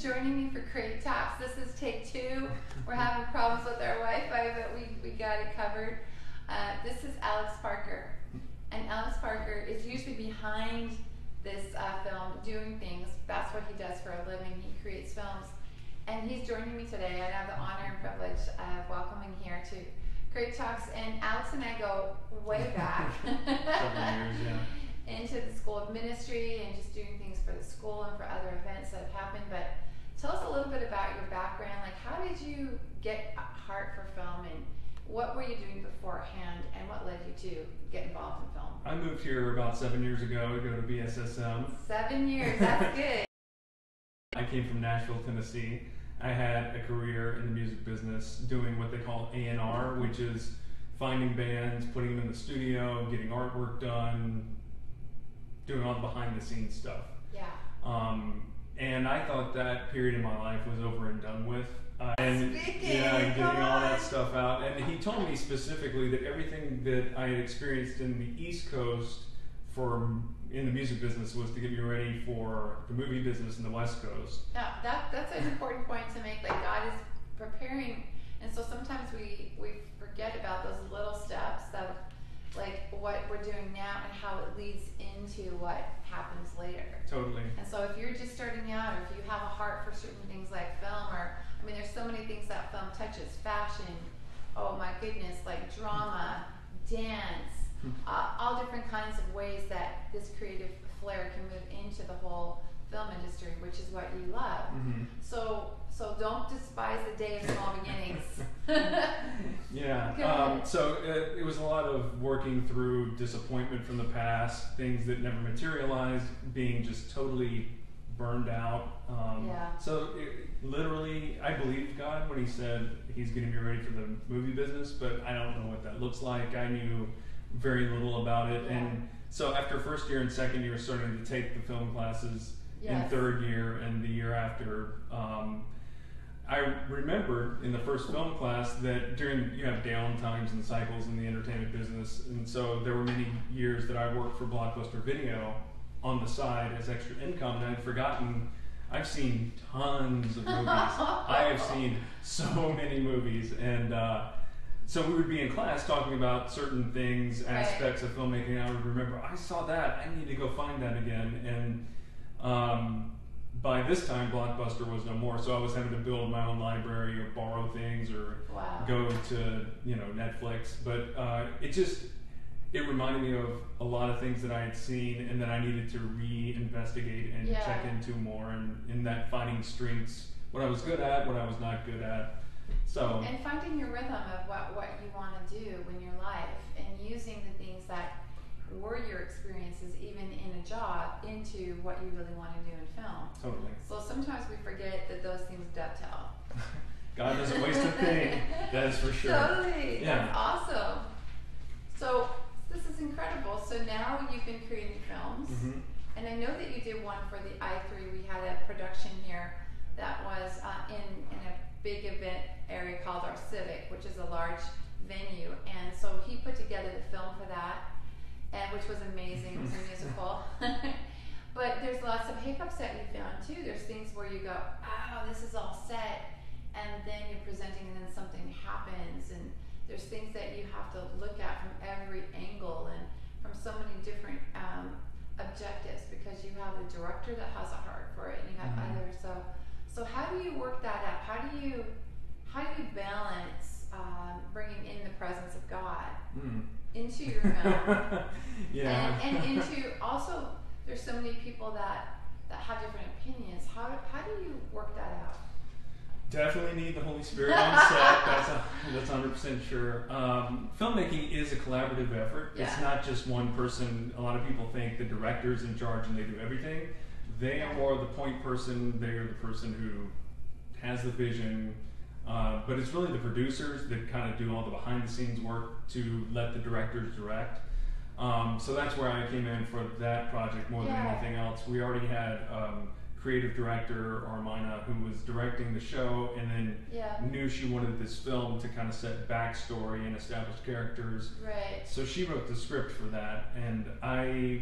joining me for Crate Tops. This is take two. We're having problems with our Wi-Fi, but we got it covered. This is Alex Parker. And Alex Parker is usually behind this film doing things. That's what he does for a living. He creates films. And he's joining me today. I have the honor and privilege of welcoming here to Crate Tops. And Alex and I go way back. Into the School of Ministry and just doing things for the school and for other events that have happened. But tell us a little bit about your background. Like, how did you get a heart for film, and what were you doing beforehand, and what led you to get involved in film? I moved here about 7 years ago to go to BSSM. 7 years, that's good. I came from Nashville, Tennessee. I had a career in the music business doing what they call A&R, which is finding bands, putting them in the studio, getting artwork done, doing all the behind-the-scenes stuff. Yeah. And I thought that period in my life was over and done with. Getting all that stuff out. And he told me specifically that everything that I had experienced in the East Coast in the music business was to get me ready for the movie business in the West Coast. Now, that's an important point to make, that God is preparing. And so sometimes we forget about those little steps that, like what we're doing now and how it leads into what happens later. Totally. And so if you're just starting out, or if you have a heart for certain things like film, or, I mean, there's so many things that film touches, fashion, oh my goodness, like drama, dance, all different kinds of ways that this creative flair can move into the whole film industry, which is what you love. Mm-hmm. So don't despise the day of small beginnings. It was a lot of working through disappointment from the past, things that never materialized, being just totally burned out. Literally, I believed God when he said he's going to be ready for the movie business, but I don't know what that looks like. I knew very little about it. Yeah. And so after first year and second year, starting to take the film classes, yes, in third year and the year after, I remember in the first film class that you have down times and cycles in the entertainment business, and so there were many years that I worked for Blockbuster Video on the side as extra income, and I had forgotten I've seen tons of movies. I have seen so many movies, and so we would be in class talking about certain things, aspects of filmmaking, and I would remember, I saw that, I need to go find that again, and by this time, Blockbuster was no more, so I was having to build my own library or borrow things or go to Netflix. But it reminded me of a lot of things that I had seen and that I needed to reinvestigate and check into more, and in that finding strengths, what I was good at, what I was not good at. So and finding your rhythm of what you want to do in your life, and using the things that were your experiences, even in a job, into what you really want to do in film. Totally. So sometimes we forget that those things dovetail. God doesn't waste a thing, that is for sure. Totally. Yeah. That's awesome. So this is incredible. So now you've been creating films, mm-hmm, and I know that you did one for the i3. We had a production here that was in a big event area called our Civic, which is a large venue, and so he put together the film for that, which was amazing. It was a musical. But there's lots of hiccups that you found too. There's things where you go, oh, this is all set, and then you're presenting and then something happens, and there's things that you have to look at from every angle and from so many different objectives, because you have a director that has a heart for it, and you have mm-hmm. others. So how do you work that out? How do you balance bringing in the presence of God into your film? Yeah. And into also, there's so many people that have different opinions. How do you work that out? Definitely need the Holy Spirit on set. That's 100% sure. Filmmaking is a collaborative effort. Yeah. It's not just one person. A lot of people think the director is in charge and they do everything. They are more the point person. They are the person who has the vision. But it's really the producers that kind of do all the behind-the-scenes work to let the directors direct. So that's where I came in for that project more than anything else. We already had creative director Armina, who was directing the show, and then knew she wanted this film to kind of set backstory and establish characters. Right. So she wrote the script for that, and I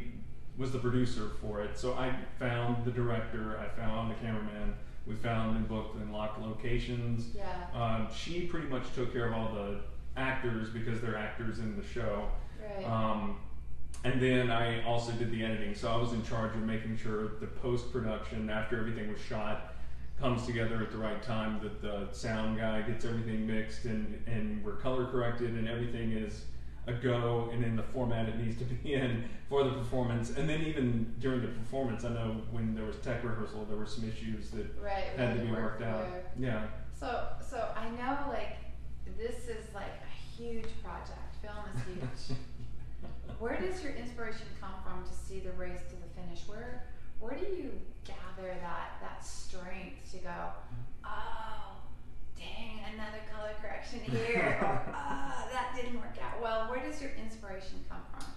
was the producer for it. So I found the director, I found the cameraman, we found and booked and locked locations. Yeah. She pretty much took care of all the actors because they're actors in the show. Right. And then I also did the editing. So I was in charge of making sure the post-production, after everything was shot, comes together at the right time, that the sound guy gets everything mixed and we're color corrected and everything is a go and in the format it needs to be in for the performance. And then even during the performance, I know when there was tech rehearsal, there were some issues that had to be worked out. Yeah. So I know, like, this is like a huge project. Film is huge. Where does your inspiration come from to see the race to the finish? Where do you gather that strength to go, oh, dang, another color correction here, or oh, that didn't work out well? Where does your inspiration come from?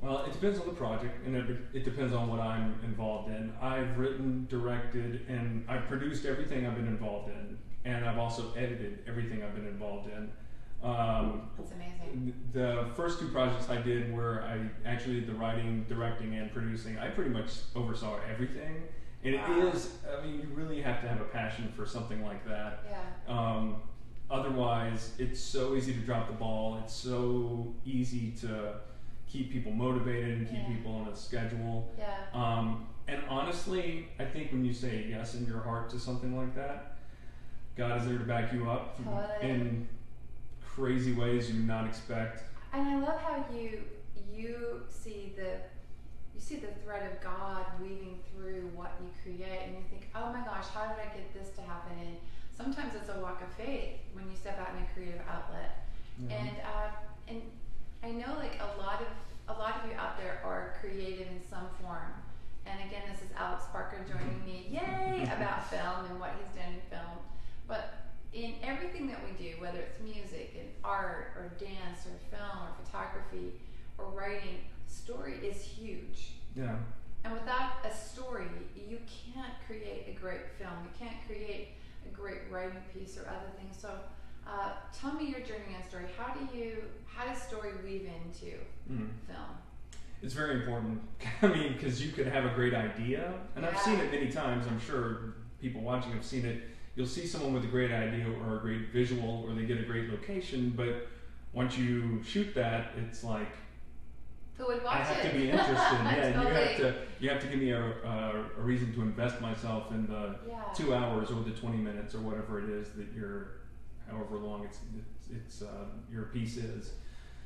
Well, it depends on the project, and it depends on what I'm involved in. I've written, directed, and I've produced everything I've been involved in, and I've also edited everything I've been involved in. That's amazing. The first two projects I did were I did the writing, directing, and producing. I pretty much oversaw everything. And wow. It is, I mean, you really have to have a passion for something like that. Yeah. Otherwise, it's so easy to drop the ball. It's so easy to keep people motivated and keep people on a schedule. Yeah. And honestly, I think when you say yes in your heart to something like that, God is there to back you up. Totally. And crazy ways you not expect. And I love how you see the thread of God weaving through what you create, and you think, oh my gosh, how did I get this to happen? And sometimes it's a walk of faith when you step out in a creative outlet. Yeah. And I know, like, a lot of you out there are creative in some form. And again, this is Alex Parker joining me, yay, about film and what he's done in film. But in everything that we do, whether it's music and art or dance or film or photography or writing, story is huge. Yeah. And without a story, you can't create a great film. You can't create a great writing piece or other things. So tell me your journey on story. How does story weave into film? It's very important. I mean, because you could have a great idea. And I've seen it many times. I'm sure people watching have seen it. You'll see someone with a great idea or a great visual, or they get a great location, but once you shoot that, it's like, who would watch it? I have to be interested. Yeah, totally. You have to give me a reason to invest myself in the 2 hours or the 20 minutes or whatever it is that however long it's your piece is.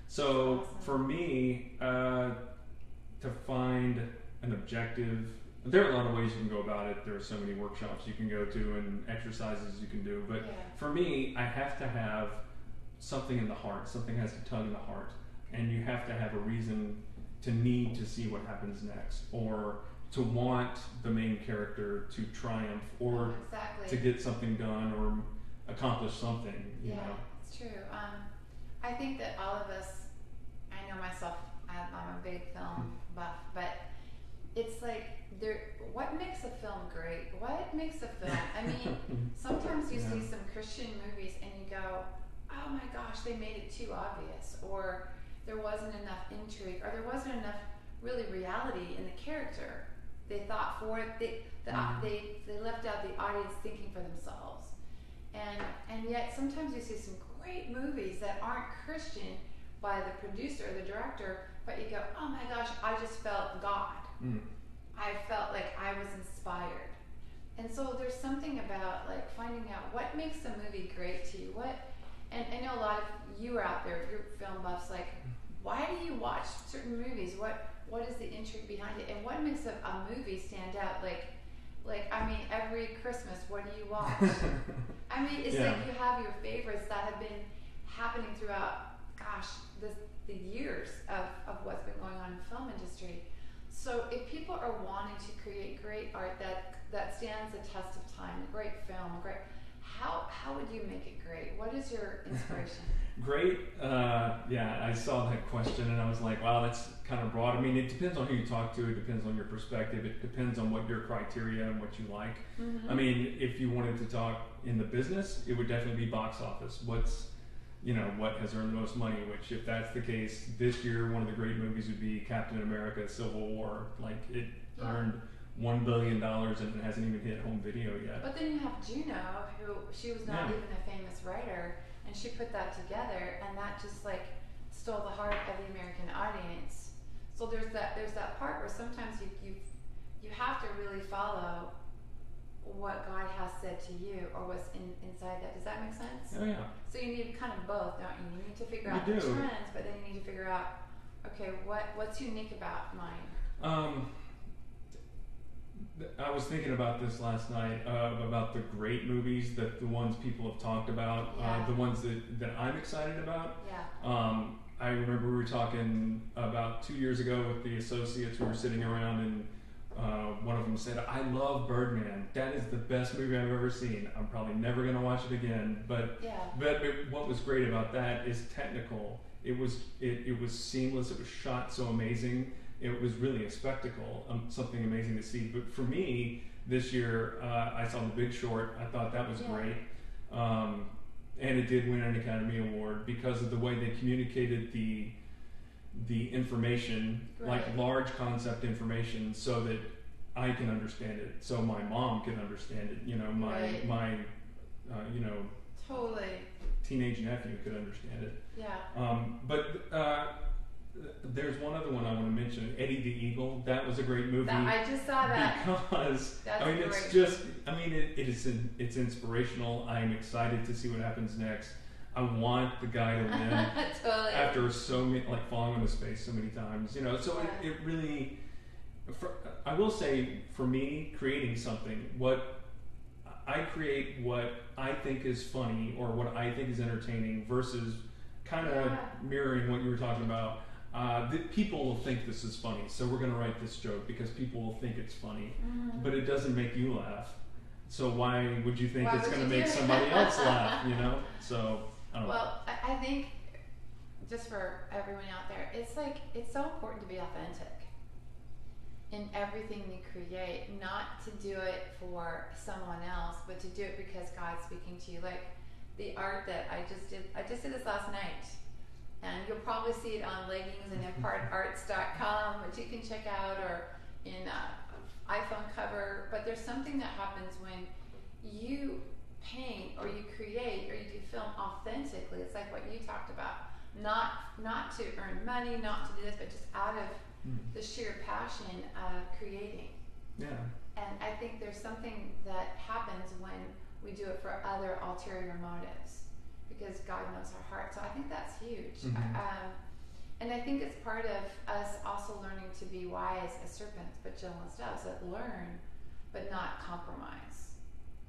So awesome. For me, to find an objective. There are a lot of ways you can go about it. There are so many workshops you can go to and exercises you can do. But for me, I have to have something in the heart. Something has to tug in the heart. And you have to have a reason to need to see what happens next, or to want the main character to triumph, or to get something done or accomplish something. You know? It's true. I think that all of us, I know myself, I'm a big film buff, but it's like, what makes a film great? What makes a film? I mean, sometimes you see some Christian movies and you go, oh my gosh, they made it too obvious, or there wasn't enough intrigue, or there wasn't enough really reality in the character. They thought for it, they left out the audience thinking for themselves. And yet sometimes you see some great movies that aren't Christian by the producer or the director, but you go, oh my gosh, I just felt God. Mm. I felt like I was inspired. And so there's something about, like, finding out what makes a movie great to you. And I know a lot of you are out there, if you're film buffs, like, why do you watch certain movies? What is the intrigue behind it? And what makes a movie stand out? Like, I mean, every Christmas, what do you watch? I mean, it's like you have your favorites that have been happening throughout, gosh, the years of what's been going on in the film industry. So if people are wanting to create great art that stands the test of time, a great film, how would you make it great? What is your inspiration? Great, I saw that question and I was like, wow, that's kind of broad. I mean, it depends on who you talk to, it depends on your perspective, it depends on what your criteria and what you like. Mm-hmm. I mean, if you wanted to talk in the business, it would definitely be box office. What's you know, what has earned the most money, which if that's the case, this year one of the great movies would be Captain America Civil War. Like, it earned $1 billion and it hasn't even hit home video yet. But then you have Juno, who she was not even a famous writer, and she put that together, and that just like stole the heart of the American audience. So there's that part where sometimes you have to really follow what God has said to you, or what's inside that. Does that make sense? Oh yeah. So you need kind of both, don't you? You need to figure out the trends, but then you need to figure out, okay, what's unique about mine. I was thinking about this last night, about the great movies, the ones people have talked about, the ones that I'm excited about. Yeah. I remember we were talking about 2 years ago with the associates. We were sitting around, and one of them said, "I love Birdman. That is the best movie I've ever seen. I'm probably never going to watch it again." But what was great about that is technical. It was seamless. It was shot so amazing. It was really a spectacle, something amazing to see. But for me, this year, I saw The Big Short. I thought that was great. And it did win an Academy Award because of the way they communicated the information, like large concept information, so that I can understand it, so my mom can understand it, you know, my teenage nephew could understand it. Yeah. There's one other one I want to mention, Eddie the Eagle. That was a great movie. I just saw that. Because, it's inspirational. I'm excited to see what happens next. I want the guy to win after falling on his face so many times. You know, so it really, I will say, for me, creating something, I create what I think is funny or what I think is entertaining versus kind of mirroring what you were talking about. People will think this is funny, so we're going to write this joke because people will think it's funny. Mm-hmm. But it doesn't make you laugh, so why would you think it's going to make somebody else laugh? You know, so I don't know. Well, I think just for everyone out there, it's like it's so important to be authentic in everything you create, not to do it for someone else, but to do it because God's speaking to you. Like the art that I just did this last night. And you'll probably see it on leggings and impartarts.com, which you can check out, or in iPhone cover. But there's something that happens when you paint or you create or you do film authentically. It's like what you talked about, not to earn money, not to do this, but just out of the sheer passion of creating. Yeah. And I think there's something that happens when we do it for other ulterior motives, because God knows our heart. So I think that's huge. Mm-hmm. And I think it's part of us also learning to be wise as serpents, but gentle as doves, that learn but not compromise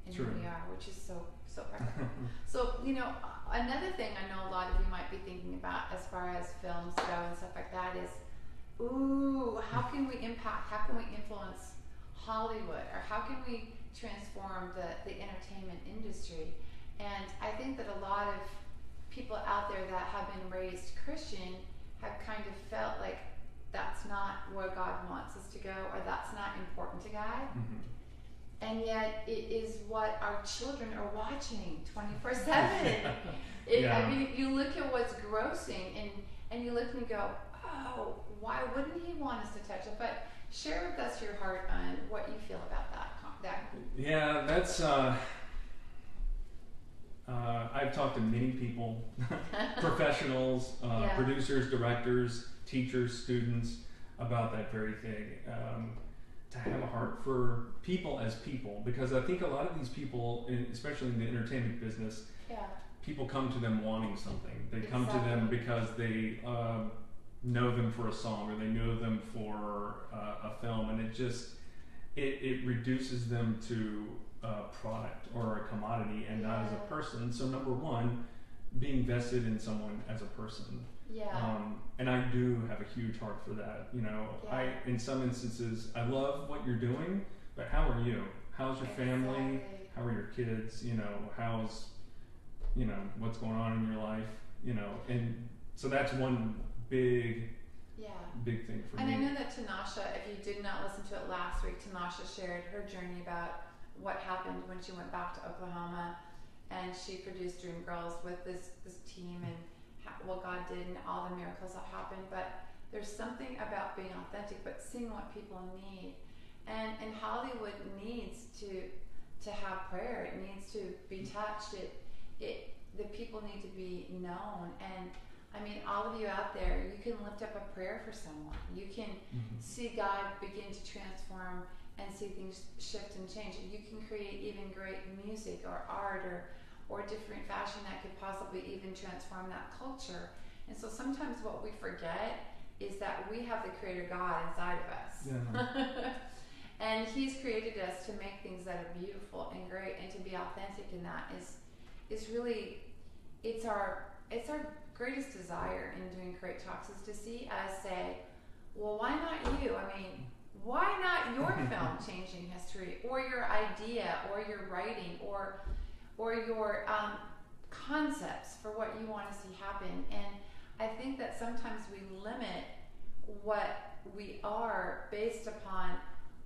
in who we are, which is so practical. So, you know, another thing I know a lot of you might be thinking about as far as films go and stuff like that is, how can we influence Hollywood? Or how can we transform the entertainment industry? And I think that a lot of people out there that have been raised Christian have kind of felt like that's not where God wants us to go, or that's not important to God. Mm-hmm. And yet it is what our children are watching 24/7. I mean, you look at what's grossing and you look and you go, oh, why wouldn't he want us to touch it? But share with us your heart on what you feel about that. Yeah, that's... I've talked to many people, professionals, producers, directors, teachers, students, about that very thing. To have a heart for people as people, because I think a lot of these people, especially in the entertainment business, people come to them wanting something. They come to them because they know them for a song, or they know them for a film, and it just it reduces them to a product or a commodity and not as a person. So number one, being vested in someone as a person. And I do have a huge heart for that. You know, I in some instances I love what you're doing, but how are you? How's your family? How are your kids? You know, how's what's going on in your life? You know, and so that's one big thing for me. And I know that Tinasha, if you did not listen to it last week, Tinasha shared her journey about what happened when she went back to Oklahoma and she produced Dreamgirls with this team and what God did and all the miracles that happened. But there's something about being authentic, but seeing what people need. And Hollywood needs to have prayer. It needs to be touched. The people need to be known. And I mean, all of you out there, you can lift up a prayer for someone. You can see God begin to transform and see things shift and change. You can create even great music or art or different fashion that could possibly even transform that culture. And so sometimes what we forget is that we have the Creator God inside of us. Yeah. And He's created us to make things that are beautiful and great, and to be authentic in that is really, it's our greatest desire in doing Create Talks, is to see us say, well, why not you? I mean, why not your film changing history, or your idea, or your writing, or your concepts for what you want to see happen? And I think that sometimes we limit what we are based upon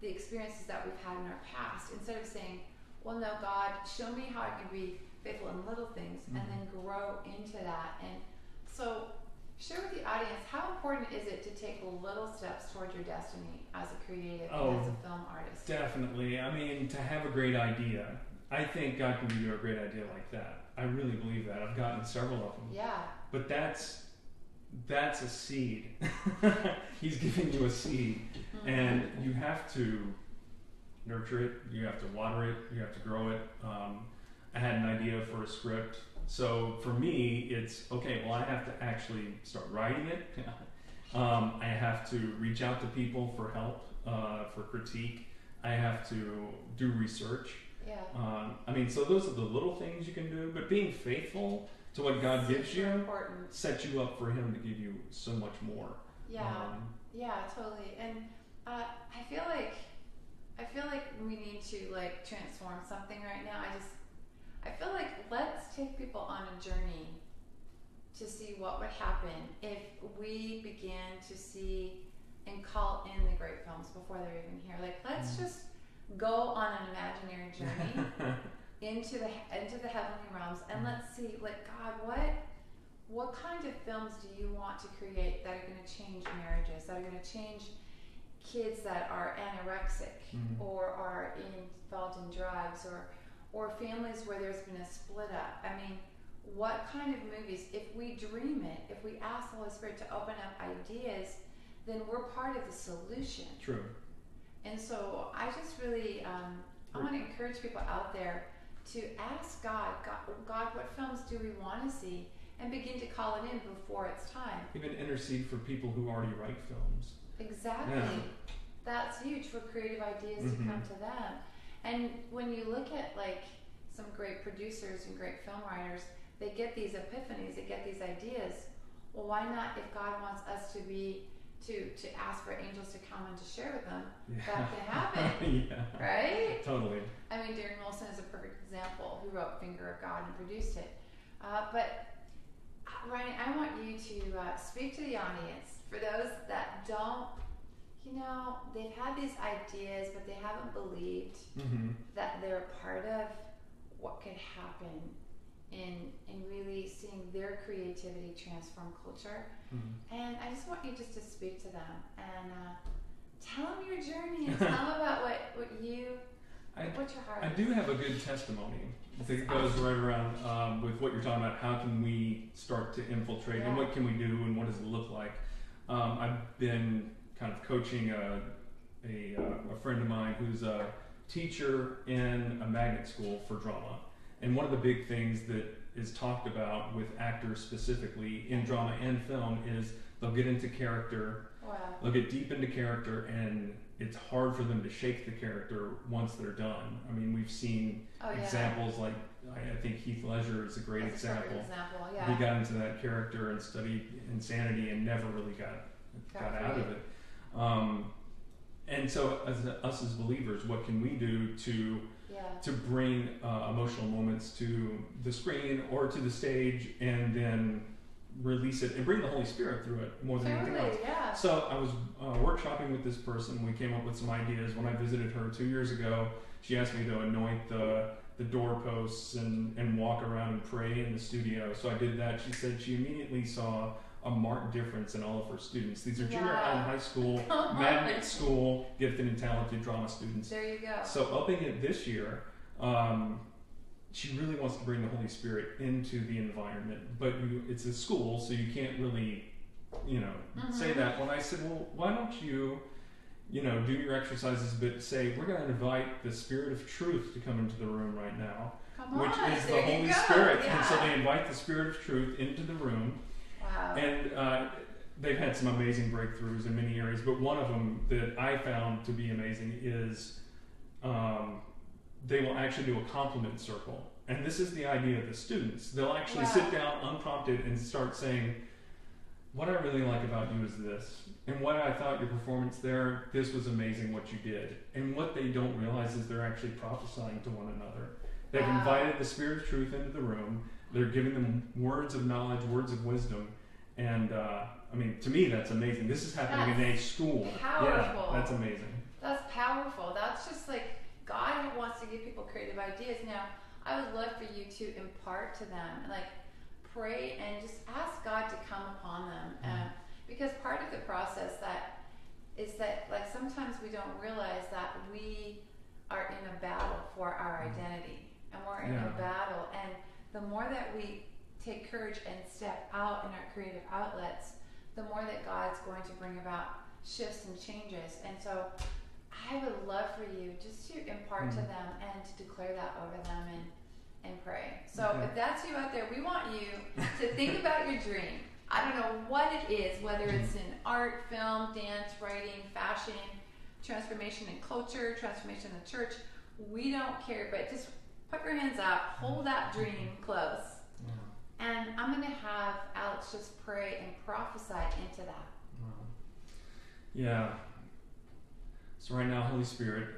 the experiences that we've had in our past, instead of saying, well, no, God, show me how I can be faithful in little things and then grow into that. And so share with the audience, how important is it to take little steps toward your destiny as a creative and as a film artist? Definitely. I mean, to have a great idea, I think God can give you a great idea like that. I really believe that. I've gotten several of them. Yeah. But that's a seed. He's giving you a seed. And you have to nurture it. You have to water it. You have to grow it. I had an idea for a script. So for me, it's, okay, well, I have to actually start writing it. I have to reach out to people for help, for critique. I have to do research. Yeah. I mean, so those are the little things you can do, but being faithful to what God gives you sets you up for Him to give you so much more. Yeah, yeah, totally. And I feel like we need to like transform something right now. I feel like let's take people on a journey to see what would happen if we began to see and call in the great films before they're even here. Like, let's just go on an imaginary journey into the heavenly realms, and let's see, like, God, what kind of films do you want to create that are going to change marriages, that are going to change kids that are anorexic or are involved in drugs, or families where there's been a split up? I mean, what kind of movies, if we dream it, if we ask the Holy Spirit to open up ideas, then we're part of the solution. True. And so I just really, I want to encourage people out there to ask God, what films do we want to see? And begin to call it in before it's time. Even intercede for people who already write films. Exactly. Yeah. That's huge for creative ideas to come to them. And when you look at like some great producers and great film writers, they get these epiphanies, they get these ideas. Well, why not, if God wants us to be to ask for angels to come and to share with them, that can happen. Yeah. Right? Totally. I mean, Darren Wilson is a perfect example, who wrote Finger of God and produced it. But Ryan, I want you to speak to the audience, for those that don't, you know, they've had these ideas, but they haven't believed that they're part of what could happen in really seeing their creativity transform culture. And I just want you just to speak to them and tell them your journey, and tell them about what your heart is. I do have a good testimony. I think it goes right around with what you're talking about. How can we start to infiltrate, and what can we do, and what does it look like? I've been kind of coaching a friend of mine who's a teacher in a magnet school for drama. And one of the big things that is talked about with actors specifically in drama and film is they'll get into character, they'll get deep into character, and it's hard for them to shake the character once they're done. I mean, we've seen examples like, I think Heath Ledger is a great example. Yeah. He got into that character and studied insanity and never really got out of it. And so us as believers, what can we do to bring emotional moments to the screen or to the stage, and then release it and bring the Holy Spirit through it more than anything else? Yeah. So I was workshopping with this person. We came up with some ideas. When I visited her 2 years ago, she asked me to anoint the the doorposts and walk around and pray in the studio. So I did that. She said she immediately saw a marked difference in all of her students. These are junior high and high school, magnet school, gifted and talented drama students. There you go. So upping it this year, she really wants to bring the Holy Spirit into the environment. But it's a school, so you can't really, say that. When I said, well, why don't you, do your exercises, but say, we're going to invite the Spirit of Truth to come into the room right now, which is the Holy Spirit. Yeah. And so they invite the Spirit of Truth into the room. Wow. And they've had some amazing breakthroughs in many areas, but one of them that I found to be amazing is they will actually do a compliment circle. And this is the idea of the students. They'll actually sit down unprompted and start saying, what I really like about you is this, and what I thought your performance there, this was amazing what you did. And what they don't realize is they're actually prophesying to one another. They've invited the Spirit of Truth into the room. They're giving them words of knowledge, words of wisdom. And, to me, that's amazing. This is happening in a school. Powerful. Yeah, that's amazing. That's powerful. That's just like God wants to give people creative ideas. Now, I would love for you to impart to them, pray and just ask God to come upon them. Because part of the process is that sometimes we don't realize that we are in a battle for our identity. And we're in a battle. And the more that we take courage and step out in our creative outlets, the more that God's going to bring about shifts and changes. And so I would love for you just to impart to them and to declare that over them and pray. So if that's you out there, we want you to think about your dream. I don't know what it is, whether it's in art, film, dance, writing, fashion, transformation in culture, transformation in the church. We don't care, but just put your hands up, hold that dream close. Yeah. And I'm going to have Alex just pray and prophesy into that. Wow. Yeah. So right now, Holy Spirit,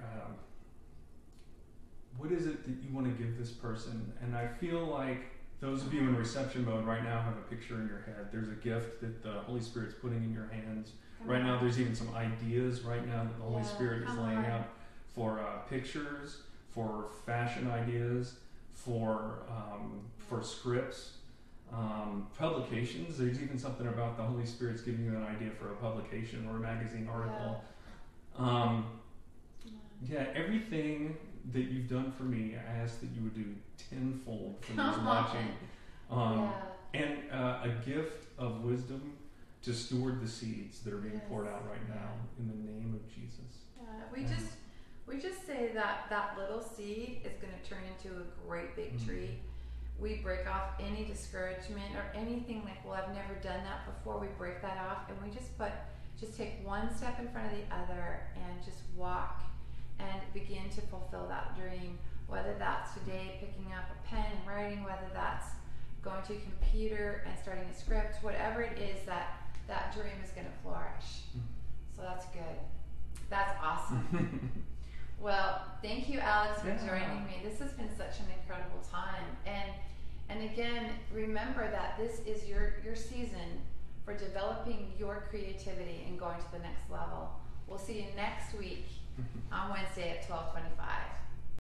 what is it that you want to give this person? And I feel like those of you in reception mode right now have a picture in your head. There's a gift that the Holy Spirit's putting in your hands. Right now, there's even some ideas right now that the Holy Spirit is laying out for pictures, for fashion ideas, for scripts, publications. There's even something about the Holy Spirit's giving you an idea for a publication or a magazine article. Everything that you've done for me, I ask that you would do tenfold for those watching. And a gift of wisdom to steward the seeds that are being poured out right now in the name of Jesus. We just say that little seed is going to turn into a great big tree. We break off any discouragement or anything like, well, I've never done that before. We break that off, and we just take one step in front of the other and just walk and begin to fulfill that dream, whether that's today picking up a pen and writing, whether that's going to a computer and starting a script, whatever it is, that dream is going to flourish. So that's good. That's awesome. Well, thank you, Alex, for joining me. This has been such an incredible time. And again, remember that this is your season for developing your creativity and going to the next level. We'll see you next week on Wednesday at 12:25.